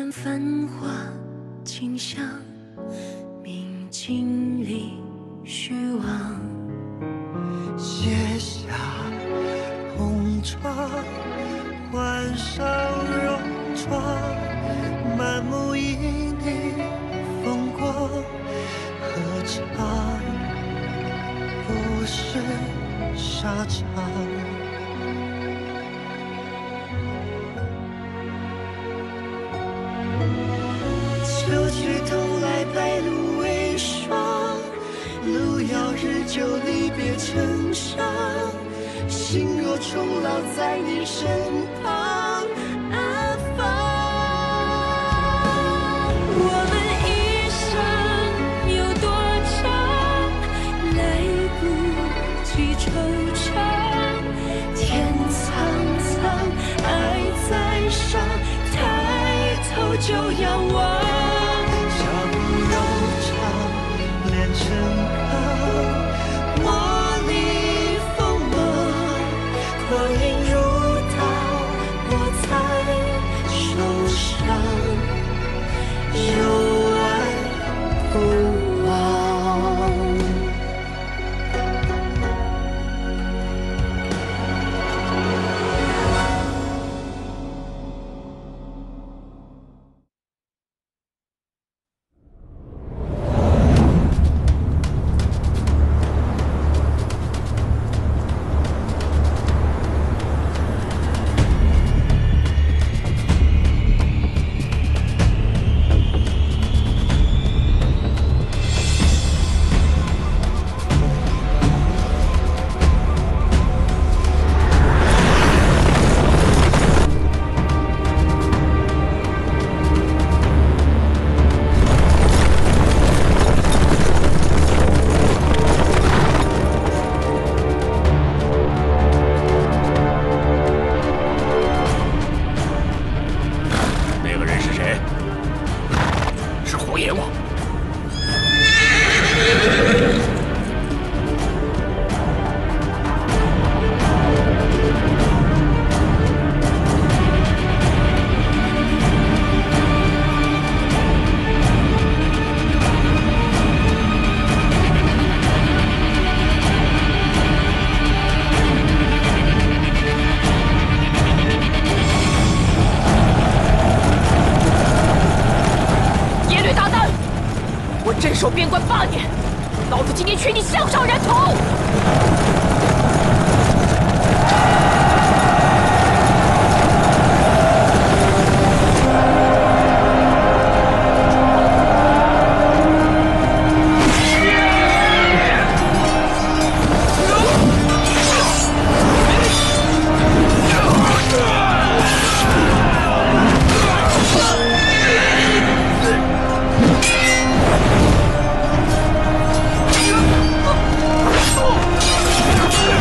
年繁华景象，明镜里虚妄，卸下红妆，换上戎装，满目旖旎风光，何尝不是沙场？ 白露为霜，路遥日久，离别成伤。心若终老，在你身旁安放。我们一生有多长，来不及惆怅。天苍苍，爱在上，抬头就仰望。 守边关8年，老子今天取你项上人头！ Yeah.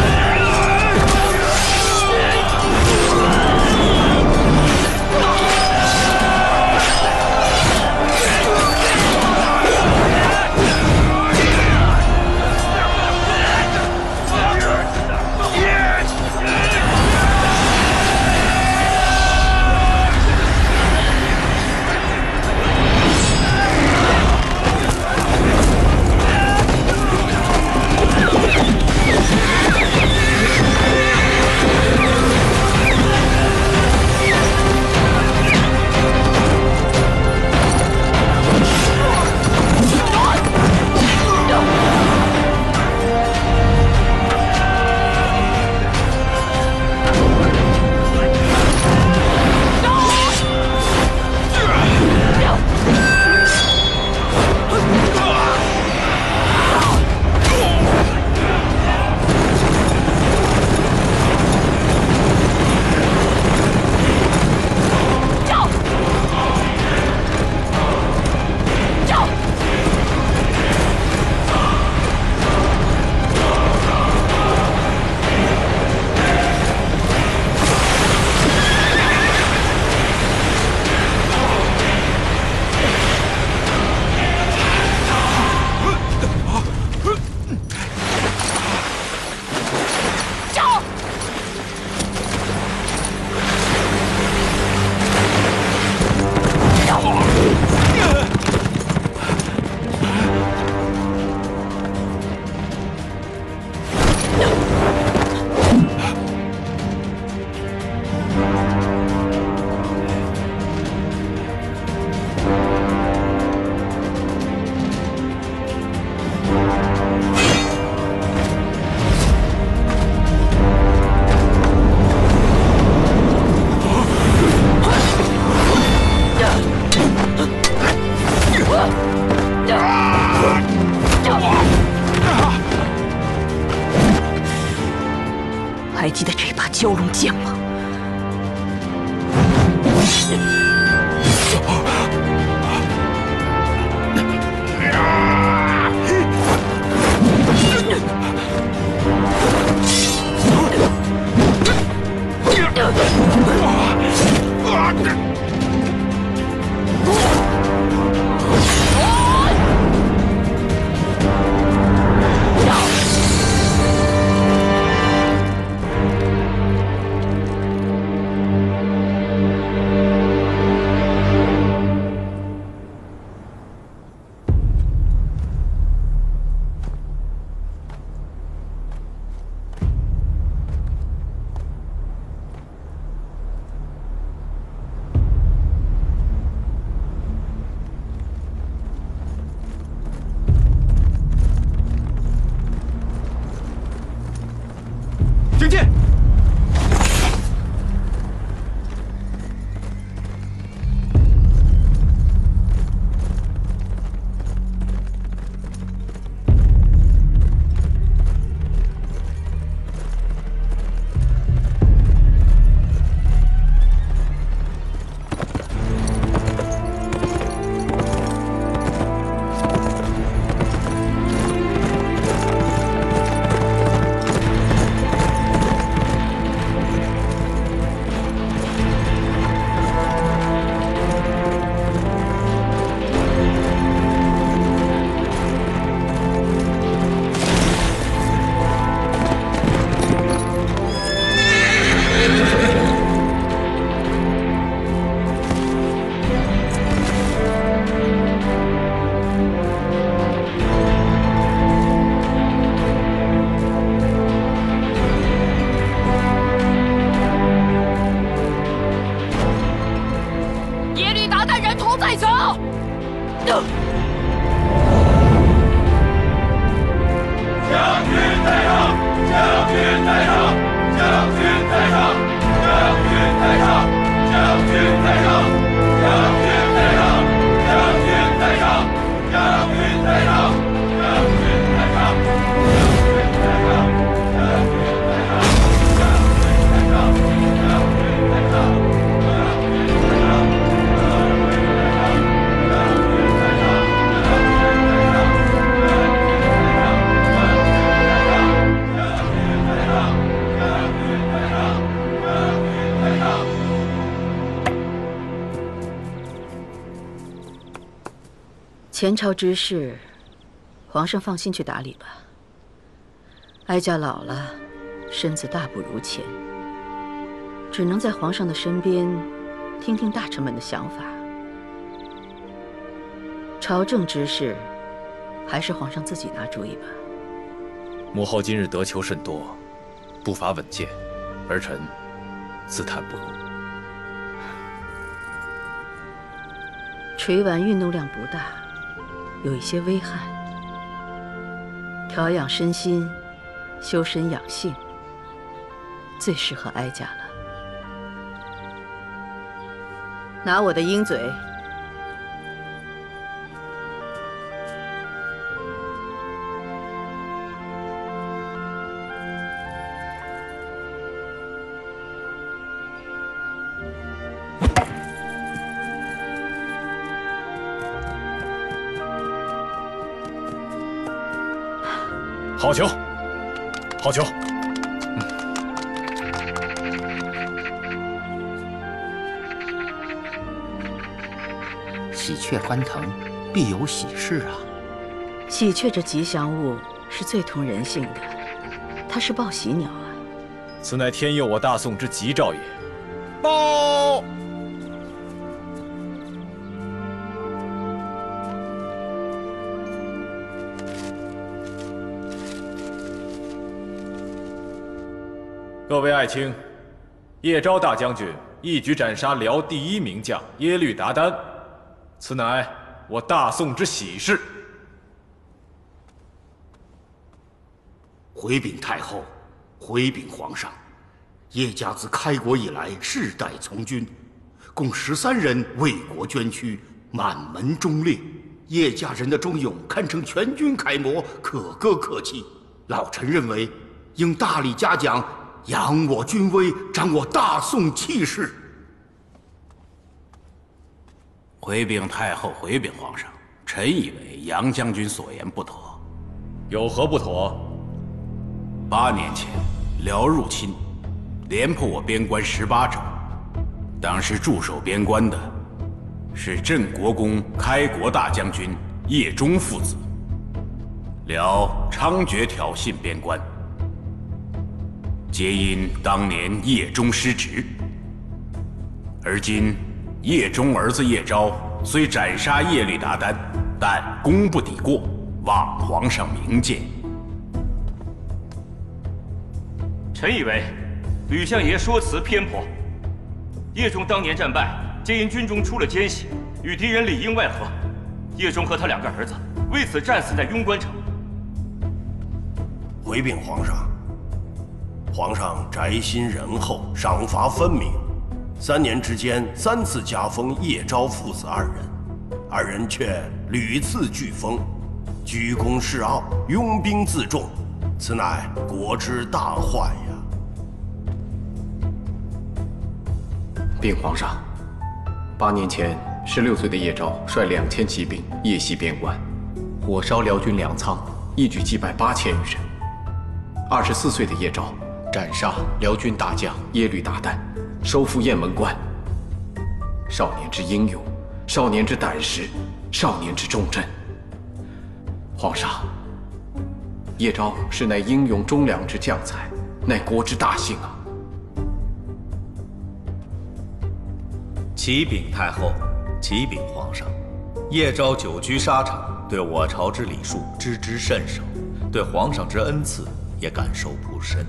己的这把蛟龙剑吗？前朝之事，皇上放心去打理吧。哀家老了，身子大不如前，只能在皇上的身边，听听大臣们的想法。朝政之事，还是皇上自己拿主意吧。母后今日得求甚多，步伐稳健，儿臣自叹不如。垂丸运动量不大。 有一些危害，调养身心，修身养性，最适合哀家了。拿我的鹰嘴！好球，好球！喜鹊翻腾，必有喜事啊！喜鹊这吉祥物是最通人性的，它是报喜鸟啊！此乃天佑我大宋之吉兆也。报！各位爱卿，叶昭大将军一举斩杀辽第一名将耶律达丹，此乃我大宋之喜事。回禀太后，回禀皇上，叶家自开国以来世代从军，共13人为国捐躯，满门忠烈。叶家人的忠勇堪称全军楷模，可歌可泣。老臣认为，应大力嘉奖。扬我军威，彰我大宋气势。回禀太后，回禀皇上，臣以为杨将军所言不妥。有何不妥？8年前，辽入侵，连破我边关18州。当时驻守边关的是镇国公、开国大将军叶忠父子。辽猖獗挑衅边关。 皆因当年叶忠失职，而今叶忠儿子叶昭虽斩杀叶律达丹，但功不抵过，望皇上明鉴。臣以为，吕相爷说辞偏颇。叶忠当年战败，皆因军中出了奸细，与敌人里应外合。叶忠和他2个儿子为此战死在雍关城。回禀皇上。 皇上宅心仁厚，赏罚分明。3年之间，3次加封叶昭父子2人，2人却屡次拒封，居功恃傲，拥兵自重，此乃国之大患呀！禀皇上，8年前，16岁的叶昭率2000骑兵夜袭边关，火烧辽军粮仓，一举击败8000余人。24岁的叶昭。 斩杀辽军大将耶律达旦，收复雁门关。少年之英勇，少年之胆识，少年之忠贞。皇上，叶昭是乃英勇忠良之将才，乃国之大幸啊！启禀太后，启禀皇上，叶昭久居沙场，对我朝之礼数知之甚少，对皇上之恩赐也感受不深。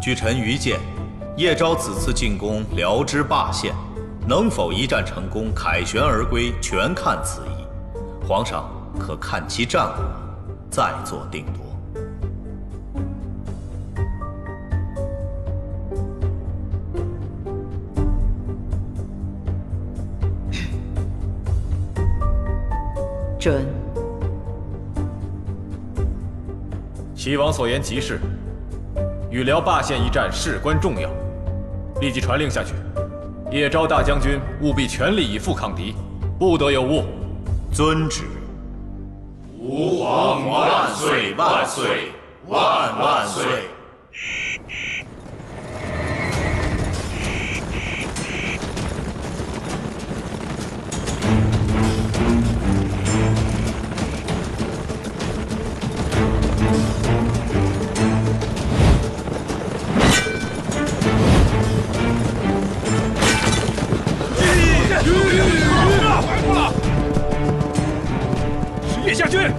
据臣愚见，叶昭此次进攻辽之霸县，能否一战成功、凯旋而归，全看此役。皇上可看其战果，再做定夺。准。齐王所言极是。 与辽霸县一战事关重要，立即传令下去。叶昭大将军务必全力以赴抗敌，不得有误。遵旨。吾皇万岁万岁万万岁！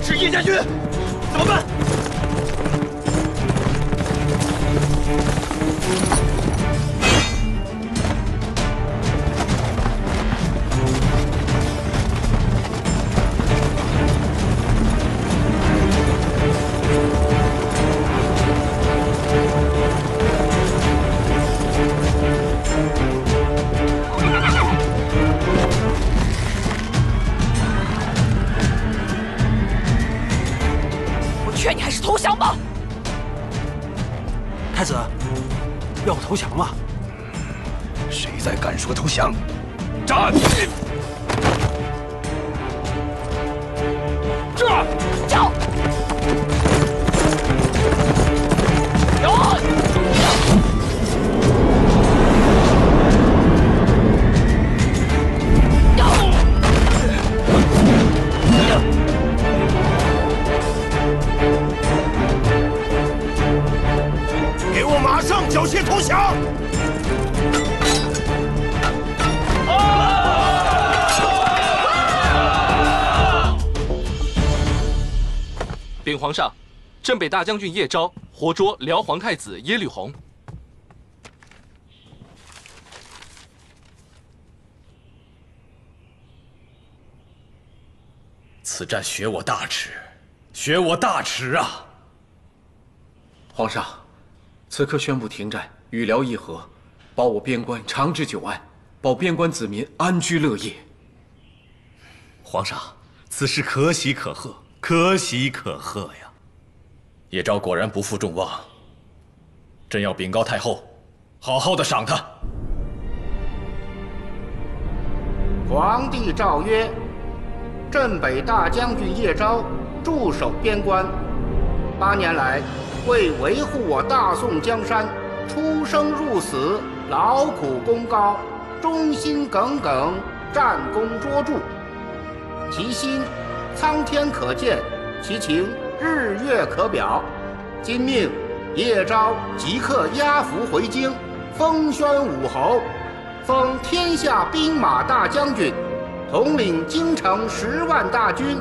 是叶家军，怎么办？投降吗？谁再敢说投降，斩！这走，走。缴械投降！禀皇上，镇北大将军叶昭活捉辽皇太子耶律洪。此战雪我大耻，雪我大耻啊！皇上。 此刻宣布停战，与辽议和，保我边关长治久安，保边关子民安居乐业。皇上，此事可喜可贺，可喜可贺呀！叶昭果然不负众望，朕要禀告太后，好好的赏他。皇帝诏曰：镇北大将军叶昭驻守边关，8年来为维护我大宋江山，出生入死，劳苦功高，忠心耿耿，战功卓著。其心苍天可见，其情日月可表。今命叶昭即刻押服回京，封宣武侯，封天下兵马大将军，统领京城10万大军，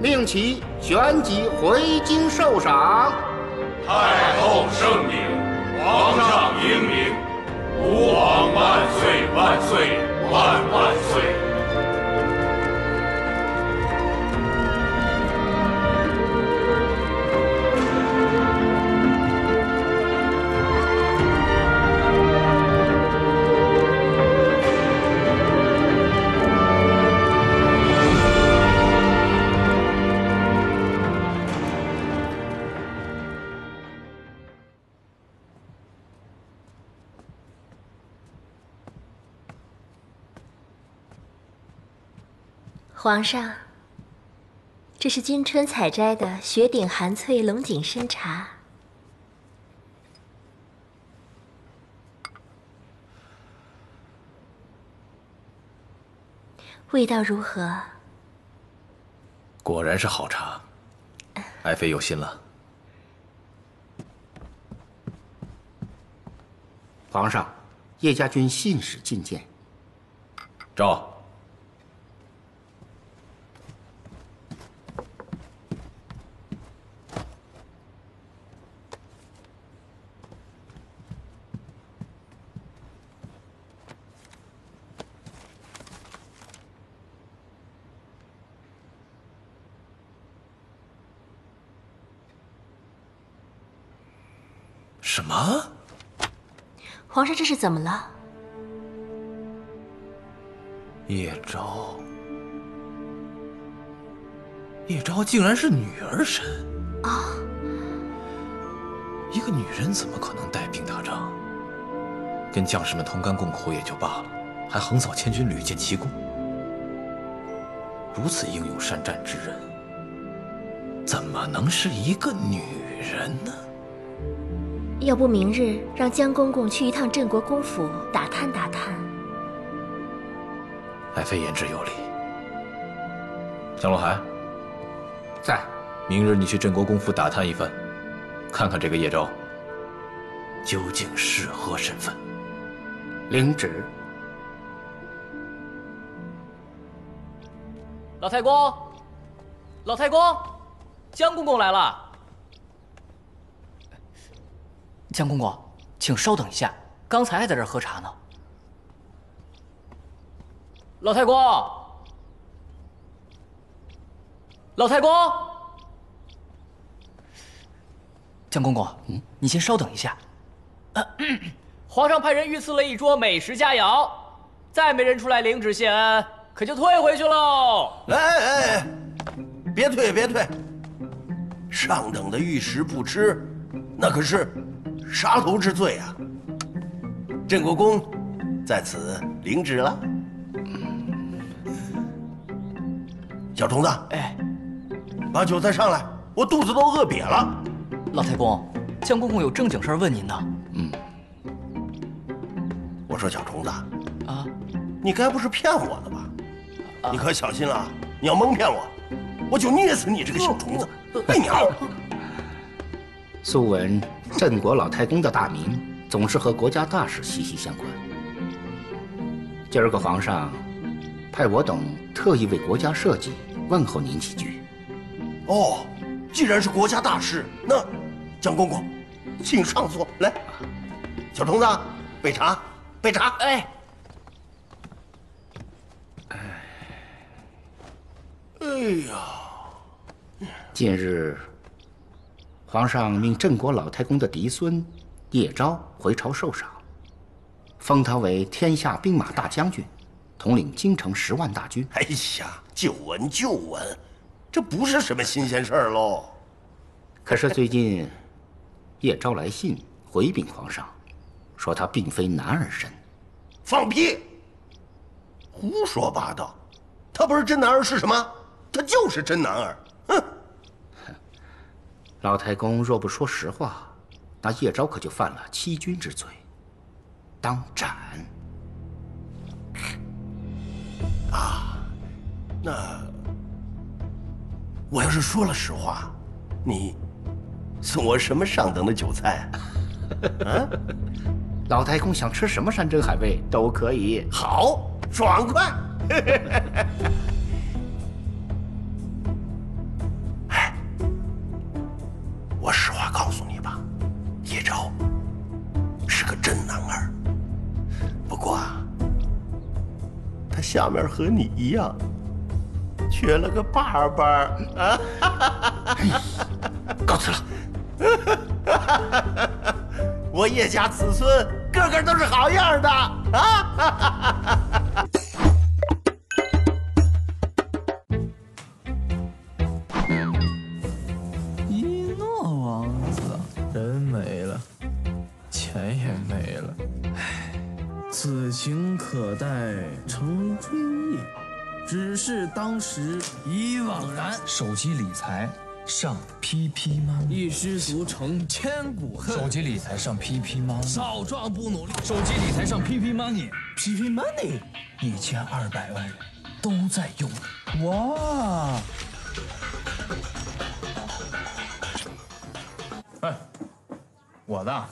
命其旋即回京受赏。太后圣明，皇上英明，吾皇万岁万岁万万岁！ 皇上，这是今春采摘的雪顶寒翠龙井参茶。味道如何？果然是好茶，爱妃有心了。皇上，叶家军信使觐见。诏。 什么？皇上，这是怎么了？叶昭竟然是女儿身啊！一个女人怎么可能带兵打仗？跟将士们同甘共苦也就罢了，还横扫千军旅，建奇功。如此英勇善战之人，怎么能是一个女人呢？ 要不明日让江公公去一趟镇国公府打探打探。爱妃言之有理。江洛海，在。明日你去镇国公府打探一番，看看这个叶昭究竟是何身份。领旨。老太公，老太公，江公公来了。 江公公，请稍等一下，刚才还在这儿喝茶呢。老太公，老太公，江公公，你先稍等一下。皇上派人御赐了一桌美食佳肴，再没人出来领旨谢恩，可就退回去喽。哎，别退别退，上等的玉食不吃，那可是 杀头之罪啊！镇国公在此领旨了。小虫子，哎，把酒再上来，我肚子都饿瘪了。老太公，江公公有正经事问您呢。嗯，我说小虫子啊，你该不是骗我的吧？你可小心了，你要蒙骗我，我就捏死你这个小虫子！哎娘！素闻 镇国老太公的大名总是和国家大事息息相关。今儿个皇上派我等特意为国家设计，问候您几句。哦，既然是国家大事，那江公公，请上座来。小虫子，备茶，备茶。哎，哎呀，近日 皇上命镇国老太公的嫡孙叶昭回朝受赏，封他为天下兵马大将军，统领京城10万大军。哎呀，久闻久闻，这不是什么新鲜事儿喽。可是最近叶昭来信回禀皇上，说他并非男儿身。放屁！胡说八道！他不是真男儿是什么？他就是真男儿！哼！老太公若不说实话，那叶昭可就犯了欺君之罪，当斩。啊，那我要是说了实话，你？ 送我什么上等的酒菜啊？啊！老太公想吃什么山珍海味都可以，好，爽快。哎，我实话告诉你吧，叶昭是个真男儿。不过啊，他下面和你一样，缺了个把把啊！告辞了。 我叶家子孙个个都是好样的啊！一诺王子人没了，钱也没了，唉，此情可待成追忆，只是当时已惘然。手机理财。 上 PP 吗？一失足成千古恨。手机理财上 PP 吗？少壮不努力。手机理财上 PP money。PP money， 1200万人都在用。哇！哎，我的。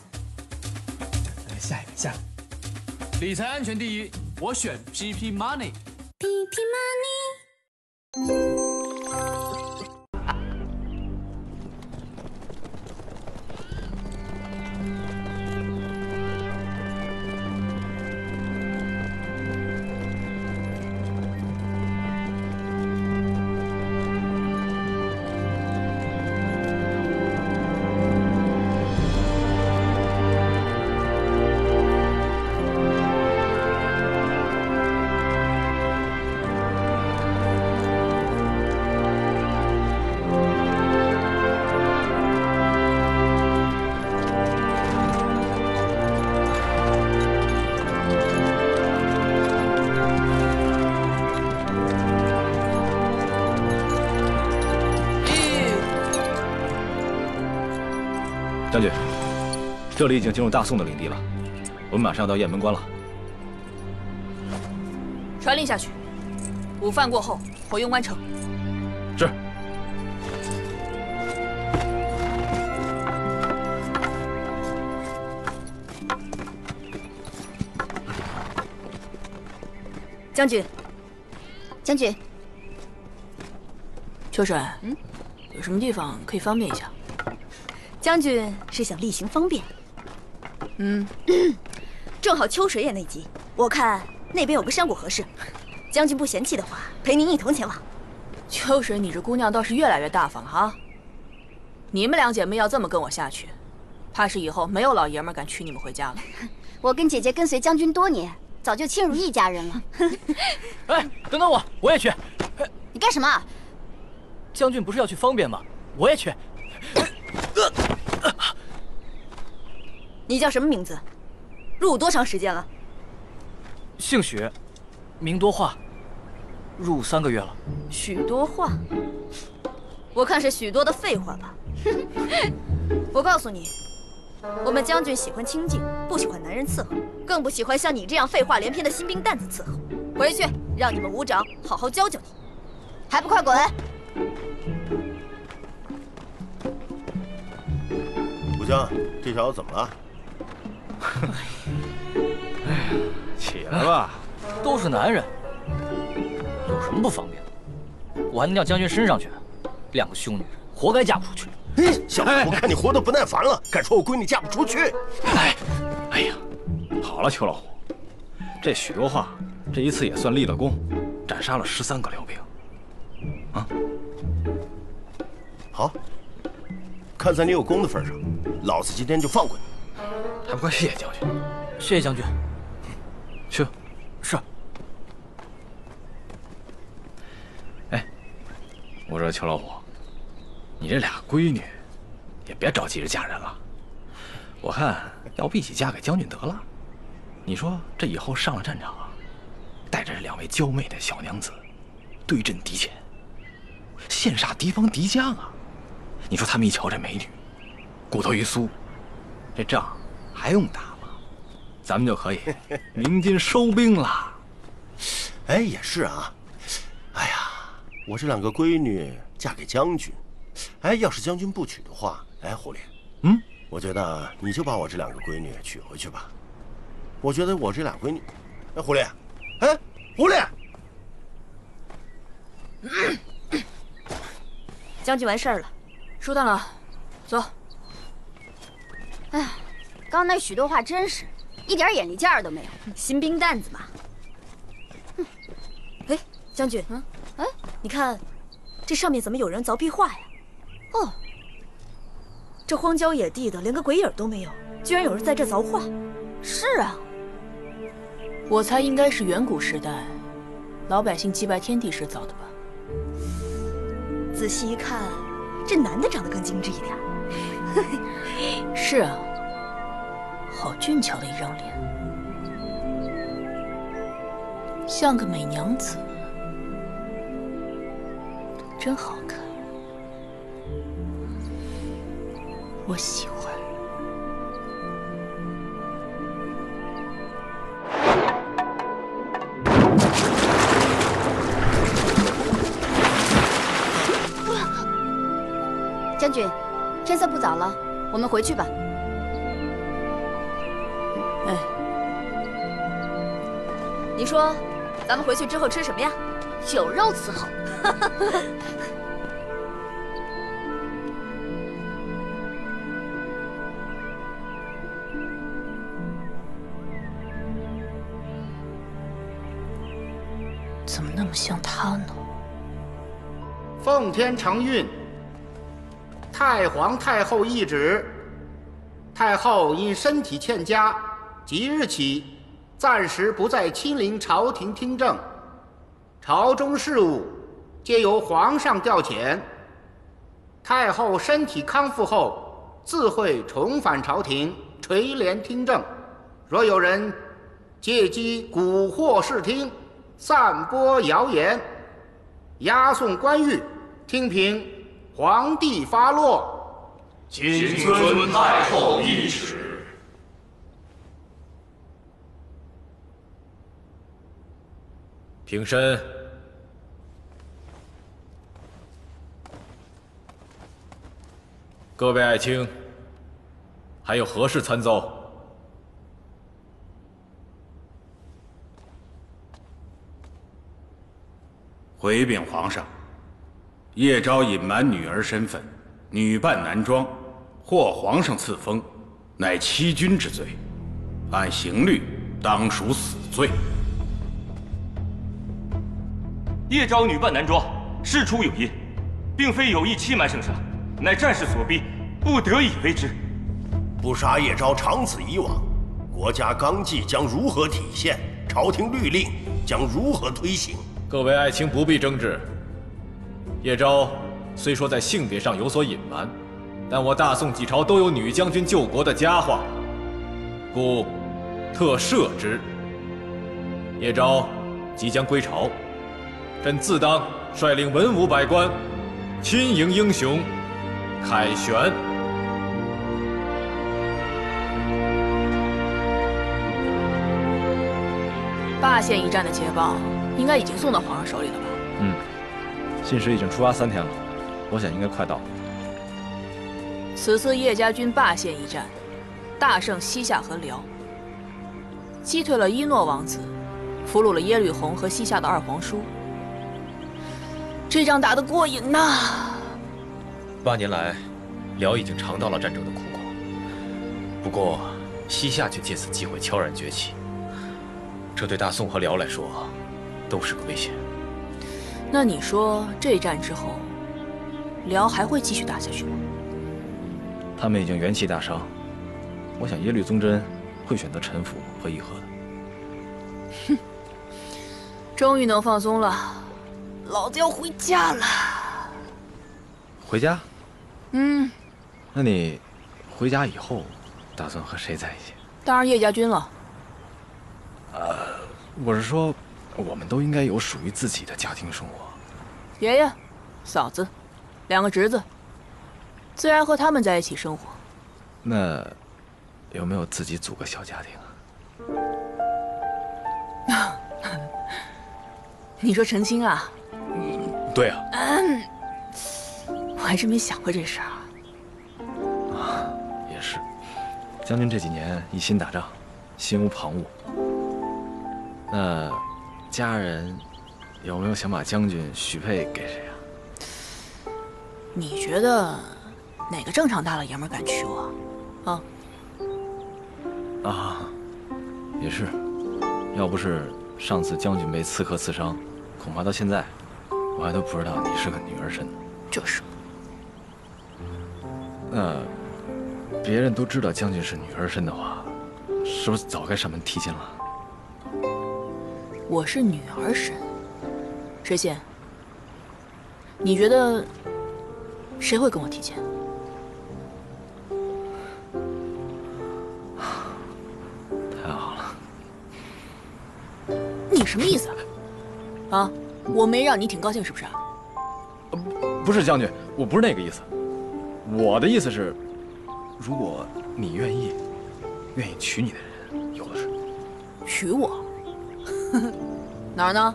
来下一个，下一个。理财安全第一，我选 PP money。PP money。 将军，这里已经进入大宋的领地了，我们马上要到雁门关了。传令下去，午饭过后回庸关城。是。将军，将军，秋水，有什么地方可以方便一下？ 将军是想例行方便，正好秋水也那集，我看那边有个山谷合适，将军不嫌弃的话，陪您一同前往。秋水，你这姑娘倒是越来越大方了哈。你们两姐妹要这么跟我下去，怕是以后没有老爷们敢娶你们回家了。我跟姐姐跟随将军多年，早就亲如一家人了。哎，等等我，我也去。你干什么？将军不是要去方便吗？我也去。你叫什么名字？入伍多长时间了？姓许，名多话，入伍3个月了。许多话，我看是许多的废话吧。我告诉你，我们将军喜欢清静，不喜欢男人伺候，更不喜欢像你这样废话连篇的新兵蛋子伺候。回去让你们伍长好好教教你，还不快滚！ 武将，这小子怎么了？哎呀，起来吧，都是男人，有什么不方便的？我还能尿将军身上去？两个凶女人，活该嫁不出去。哎，小子，我看你活得不耐烦了，敢说我闺女嫁不出去？哎，哎呀，好了，邱老虎，这许多话，这一次也算立了功，斩杀了13个辽兵。啊，好。 看在你有功的份上，老子今天就放过你，还不快谢谢将军？谢谢将军。去，是。哎，我说邱老虎，你这俩闺女也别着急着嫁人了，我看要不一起嫁给将军得了？你说这以后上了战场，带着这两位娇媚的小娘子，对阵敌前，羡煞敌方敌将啊！你说他们一瞧这美女，骨头一酥，这仗还用打吗？咱们就可以鸣金收兵了。哎，也是啊。哎呀，我这两个闺女嫁给将军，哎，要是将军不娶的话，哎，狐狸，嗯。 我觉得你就把我这两个闺女娶回去吧。我觉得我这俩闺女，哎，狐狸，哎，狐狸，将军完事儿了，收到了，走。哎，刚那许多话真是一点眼力见儿都没有，新兵蛋子嘛。哎，将军，嗯，哎，你看，这上面怎么有人凿壁画呀？哦。 这荒郊野地的，连个鬼影都没有，居然有人在这凿画。是啊，我猜应该是远古时代，老百姓祭拜天地时凿的吧。仔细一看，这男的长得更精致一点。是啊，好俊俏的一张脸，像个美娘子，真好看。 我喜欢。将军，天色不早了，我们回去吧。哎，你说，咱们回去之后吃什么呀？酒肉伺候。像他呢？奉天承运，太皇太后懿旨，太后因身体欠佳，即日起暂时不再亲临朝廷听政，朝中事务皆由皇上调遣。太后身体康复后，自会重返朝廷垂帘听政。若有人借机蛊惑视听， 散播谣言，押送官狱，听凭皇帝发落。谨遵太后懿旨。平身。各位爱卿，还有何事参奏？ 回禀皇上，叶昭隐瞒女儿身份，女扮男装，获皇上赐封，乃欺君之罪，按刑律当属死罪。叶昭女扮男装，事出有因，并非有意欺瞒圣上，乃战事所逼，不得已为之。不杀叶昭，长此以往，国家纲纪将如何体现？朝廷律令将如何推行？ 各位爱卿不必争执。叶昭虽说在性别上有所隐瞒，但我大宋几朝都有女将军救国的佳话，故特赦之。叶昭即将归朝，朕自当率领文武百官，亲迎英雄，凯旋。霸县一战的捷报。 应该已经送到皇上手里了吧？嗯，信使已经出发3天了，我想应该快到了。此次叶家军霸县一战，大胜西夏和辽，击退了伊诺王子，俘虏了耶律洪和西夏的二皇叔。这仗打得过瘾呐！8年来，辽已经尝到了战争的苦果，不过西夏却借此机会悄然崛起，这对大宋和辽来说。 都是个危险。那你说这一战之后，辽还会继续打下去吗？他们已经元气大伤，我想耶律宗真会选择臣服和议和的。哼，终于能放松了，老子要回家了。回家？嗯。那你回家以后打算和谁在一起？当然叶家军了。我是说，我们都应该有属于自己的家庭生活。爷爷、嫂子，2个侄子，自然和他们在一起生活。那有没有自己组个小家庭啊？你说成亲啊？对啊。我还真没想过这事儿。啊，也是。将军这几年一心打仗，心无旁骛。那家人有没有想把将军许配给谁啊？你觉得哪个正常大老爷们敢娶我？啊？啊，也是。要不是上次将军被刺客刺伤，恐怕到现在我还都不知道你是个女儿身呢。就是。那别人都知道将军是女儿身的话，是不是早该上门提亲了？我是女儿身，知县，你觉得谁会跟我提亲？太好了！你什么意思啊？啊，我没让你挺高兴是不是？不是将军，我不是那个意思。我的意思是，如果你愿意娶你的人有的是。娶我？哪儿呢？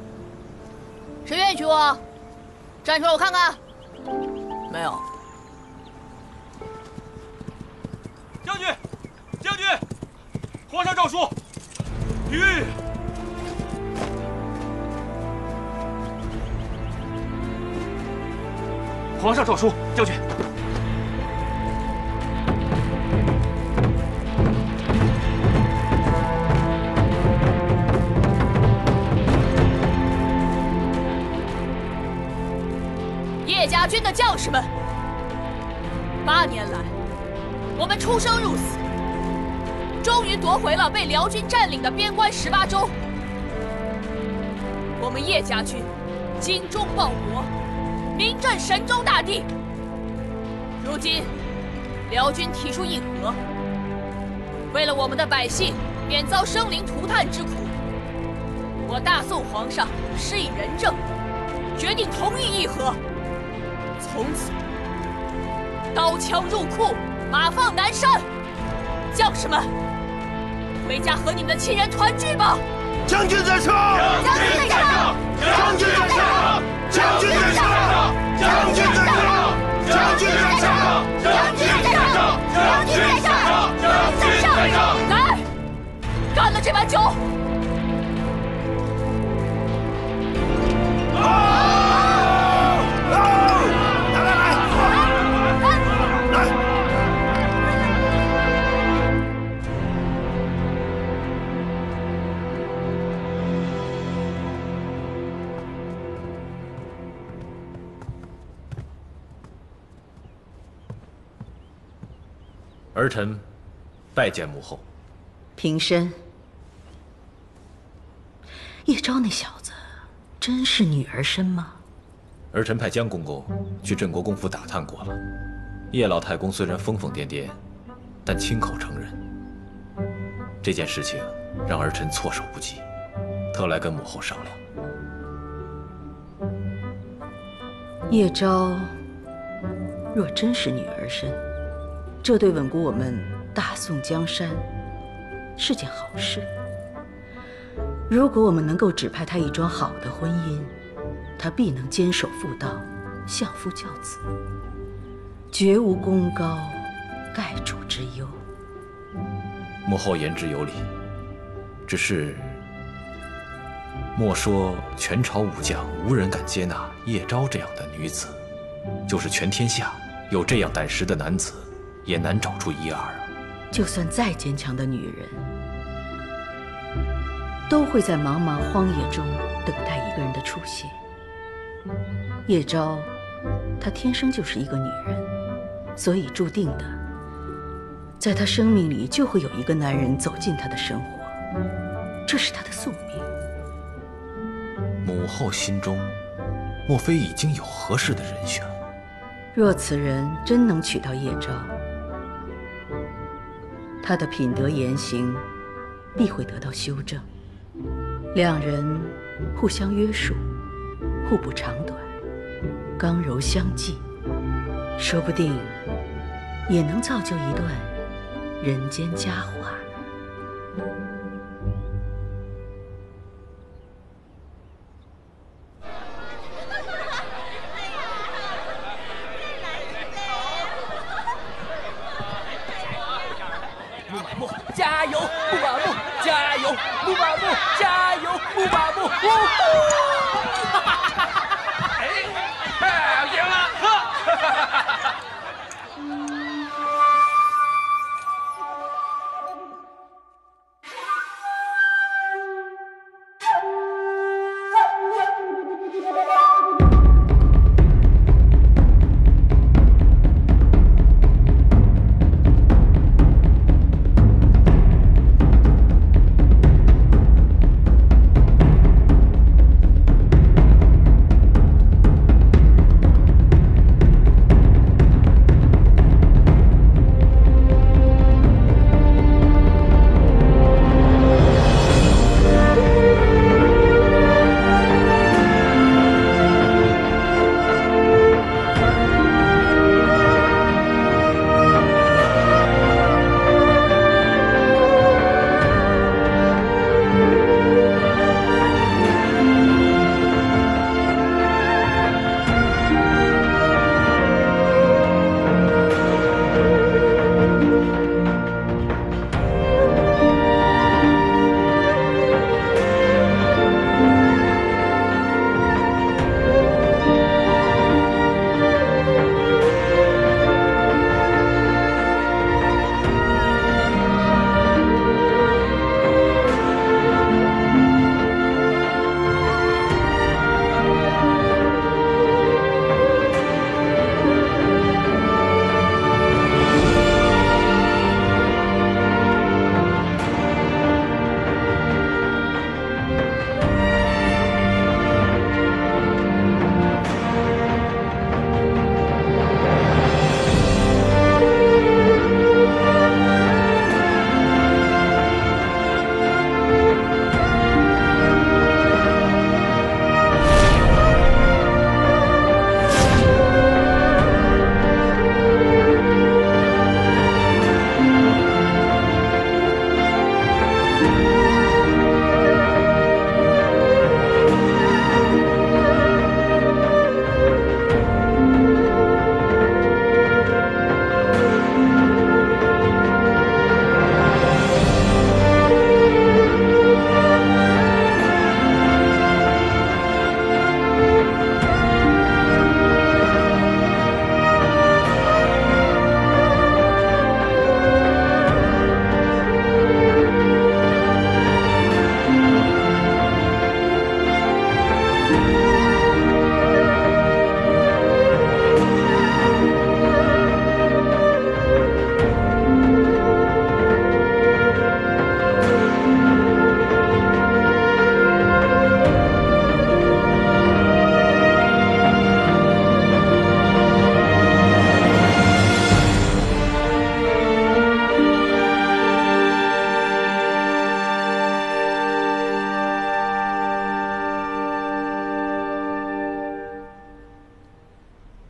谁愿意娶我？站出来我看看。没有。将军，将军，皇上诏书。御。 皇上诏书，将军。叶家军的将士们，8年来，我们出生入死，终于夺回了被辽军占领的边关18州。我们叶家军，精忠报国。 名震神州大地。如今，辽军提出议和，为了我们的百姓免遭生灵涂炭之苦，我大宋皇上施以仁政，决定同意议和。从此，刀枪入库，马放南山。将士们，回家和你们的亲人团聚吧。将军在上！将军在上！将军在上！将军在上！ 将军在上！将军在上！将军在上！将军在上！将军在上！来，干了这碗酒！儿臣拜见母后。平身。叶昭那小子真是女儿身吗？儿臣派江公公去镇国公府打探过了。叶老太公虽然疯疯癫癫，但亲口承认这件事情，让儿臣措手不及，特来跟母后商量。叶昭若真是女儿身。 这对稳固我们大宋江山是件好事。如果我们能够指派他一桩好的婚姻，他必能坚守妇道，相夫教子，绝无功高盖主之忧。母后言之有理，只是莫说全朝武将无人敢接纳叶昭这样的女子，就是全天下有这样胆识的男子。 也难找出一二啊！就算再坚强的女人，都会在茫茫荒野中等待一个人的出现。叶昭，她天生就是一个女人，所以注定的，在她生命里就会有一个男人走进她的生活，这是她的宿命。母后心中，莫非已经有合适的人选？若此人真能娶到叶昭，他的品德言行必会得到修正。两人互相约束，互补长短，刚柔相济，说不定也能造就一段人间佳话。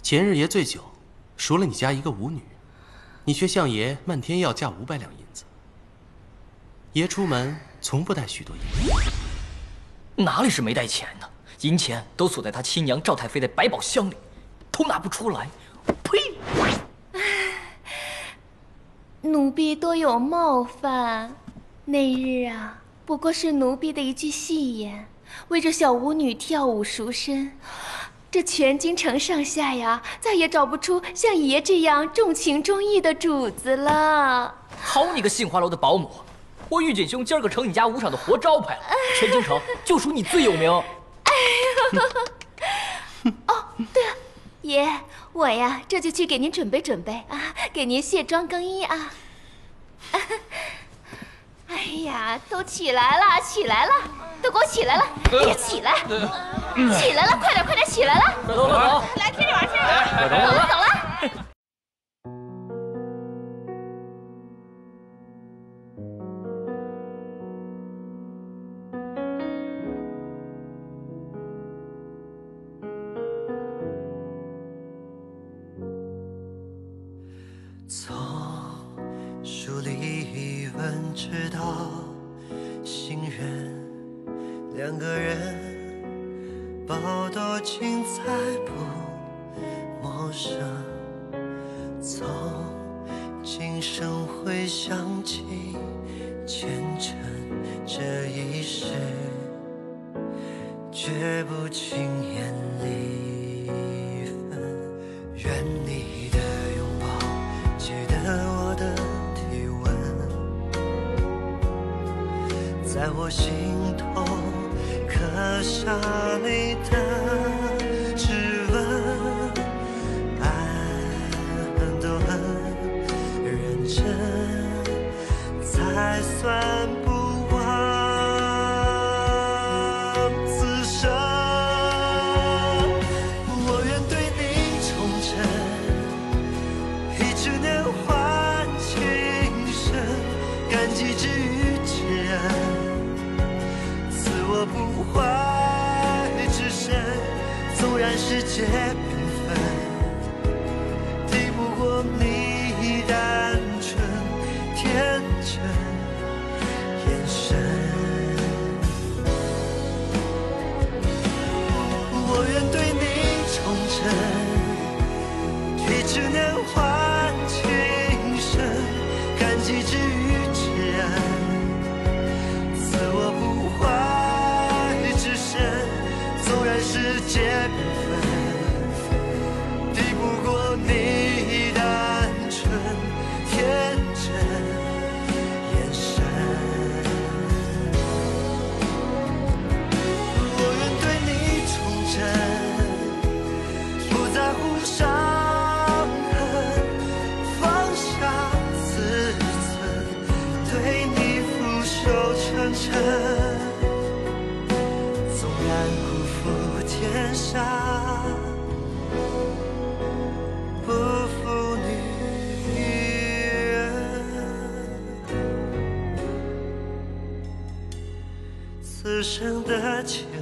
前日爷醉酒，赎了你家一个舞女，你却向爷漫天要价500两银子。爷出门从不带许多银子，哪里是没带钱呢？银钱都锁在他亲娘赵太妃的百宝箱里，都拿不出来。呸！奴婢多有冒犯，那日啊，不过是奴婢的一句戏言，为这小舞女跳舞赎身。 这全京城上下呀，再也找不出像爷这样重情重义的主子了。好你个杏花楼的保姆！我玉锦兄今儿个成你家舞场的活招牌了，全京城就属你最有名。哎呦！哦，对了，爷，我呀这就去给您准备准备啊，给您卸妆更衣啊。哎呀，都起来了，起来了，都给我起来了！哎呀，起来！ 起来了，快点，快点，起来了！走走走，来，听着玩，听着玩，走了，走了。知道信任，两个人抱多情才不陌生。从今生会想起虔诚，这一世绝不轻言离分。愿你的拥抱记得我的体温，在我心头刻下你的。 才算不枉此生。我愿对你忠诚，一直年华情深，感激之于之恩，赐我不坏之身。纵然世界缤纷，抵不过你单纯天真。 一直年华情深，感激之于之恩，赐我不坏之身。纵然世界缤纷，抵不过你单纯天真。 纵然辜负天下，不负你人。此生的情。